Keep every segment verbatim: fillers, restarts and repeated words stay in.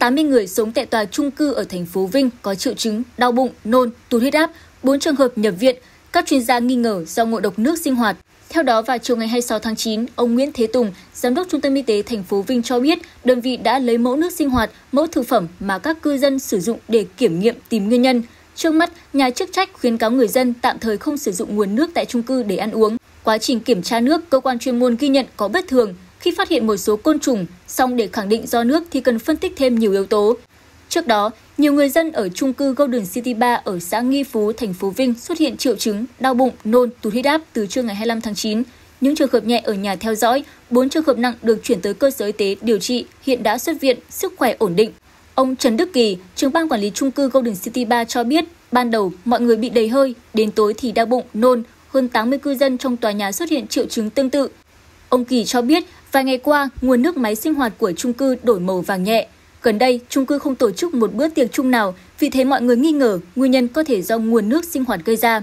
một trăm tám mươi người sống tại tòa chung cư ở thành phố Vinh có triệu chứng đau bụng, nôn, tụt huyết áp, bốn trường hợp nhập viện. Các chuyên gia nghi ngờ do ngộ độc nước sinh hoạt. Theo đó, vào chiều ngày hai mươi sáu tháng chín, ông Nguyễn Thế Tùng, Giám đốc Trung tâm Y tế thành phố Vinh cho biết đơn vị đã lấy mẫu nước sinh hoạt, mẫu thực phẩm mà các cư dân sử dụng để kiểm nghiệm tìm nguyên nhân. Trước mắt, nhà chức trách khuyến cáo người dân tạm thời không sử dụng nguồn nước tại chung cư để ăn uống. Quá trình kiểm tra nước, cơ quan chuyên môn ghi nhận có bất thường khi phát hiện một số côn trùng, song để khẳng định do nước thì cần phân tích thêm nhiều yếu tố. Trước đó, nhiều người dân ở chung cư Golden City ba ở xã Nghi Phú, thành phố Vinh xuất hiện triệu chứng đau bụng, nôn, tụt huyết áp từ trưa ngày hai mươi lăm tháng chín. Những trường hợp nhẹ ở nhà theo dõi, bốn trường hợp nặng được chuyển tới cơ sở y tế điều trị, hiện đã xuất viện, sức khỏe ổn định. Ông Trần Đức Kỳ, trưởng ban quản lý chung cư Golden City ba cho biết, ban đầu mọi người bị đầy hơi, đến tối thì đau bụng, nôn, hơn tám mươi cư dân trong tòa nhà xuất hiện triệu chứng tương tự. Ông Kỳ cho biết, vài ngày qua, nguồn nước máy sinh hoạt của chung cư đổi màu vàng nhẹ. Gần đây, chung cư không tổ chức một bữa tiệc chung nào, vì thế mọi người nghi ngờ nguyên nhân có thể do nguồn nước sinh hoạt gây ra.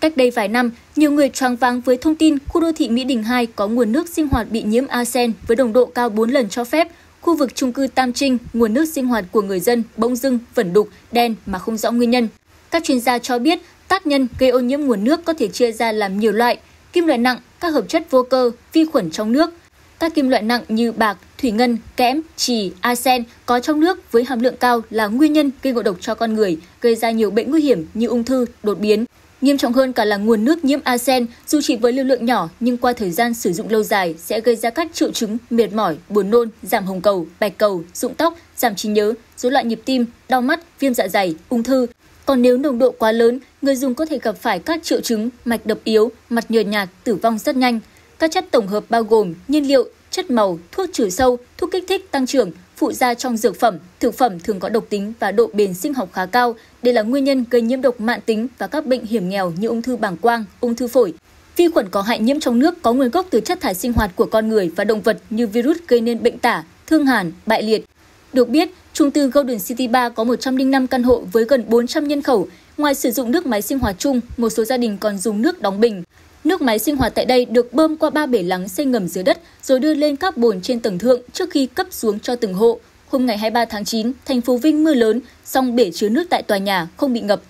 Cách đây vài năm, nhiều người choáng váng với thông tin khu đô thị Mỹ Đình hai có nguồn nước sinh hoạt bị nhiễm arsen với nồng độ cao bốn lần cho phép. Khu vực chung cư Tam Trinh, nguồn nước sinh hoạt của người dân bỗng dưng vẩn đục, đen mà không rõ nguyên nhân. Các chuyên gia cho biết, tác nhân gây ô nhiễm nguồn nước có thể chia ra làm nhiều loại: kim loại nặng, các hợp chất vô cơ, vi khuẩn trong nước. Các kim loại nặng như bạc, thủy ngân, kẽm, chì, arsen có trong nước với hàm lượng cao là nguyên nhân gây ngộ độc cho con người, gây ra nhiều bệnh nguy hiểm như ung thư, đột biến. Nghiêm trọng hơn cả là nguồn nước nhiễm arsen, dù chỉ với lưu lượng nhỏ nhưng qua thời gian sử dụng lâu dài sẽ gây ra các triệu chứng mệt mỏi, buồn nôn, giảm hồng cầu, bạch cầu, rụng tóc, giảm trí nhớ, rối loạn nhịp tim, đau mắt, viêm dạ dày, ung thư. Còn nếu nồng độ quá lớn, người dùng có thể gặp phải các triệu chứng mạch đập yếu, mặt nhợt nhạt, tử vong rất nhanh. Các chất tổng hợp bao gồm nhiên liệu, chất màu, thuốc trừ sâu, thuốc kích thích tăng trưởng, phụ gia trong dược phẩm, thực phẩm thường có độc tính và độ bền sinh học khá cao. Đây là nguyên nhân gây nhiễm độc mạn tính và các bệnh hiểm nghèo như ung thư bàng quang, ung thư phổi. Vi khuẩn có hại nhiễm trong nước có nguồn gốc từ chất thải sinh hoạt của con người và động vật như virus gây nên bệnh tả, thương hàn, bại liệt. Được biết, chung cư Golden City ba có một trăm lẻ năm căn hộ với gần bốn trăm nhân khẩu. Ngoài sử dụng nước máy sinh hoạt chung, một số gia đình còn dùng nước đóng bình. Nước máy sinh hoạt tại đây được bơm qua ba bể lắng xây ngầm dưới đất rồi đưa lên các bồn trên tầng thượng trước khi cấp xuống cho từng hộ. Hôm ngày hai mươi ba tháng chín, thành phố Vinh mưa lớn, song bể chứa nước tại tòa nhà không bị ngập.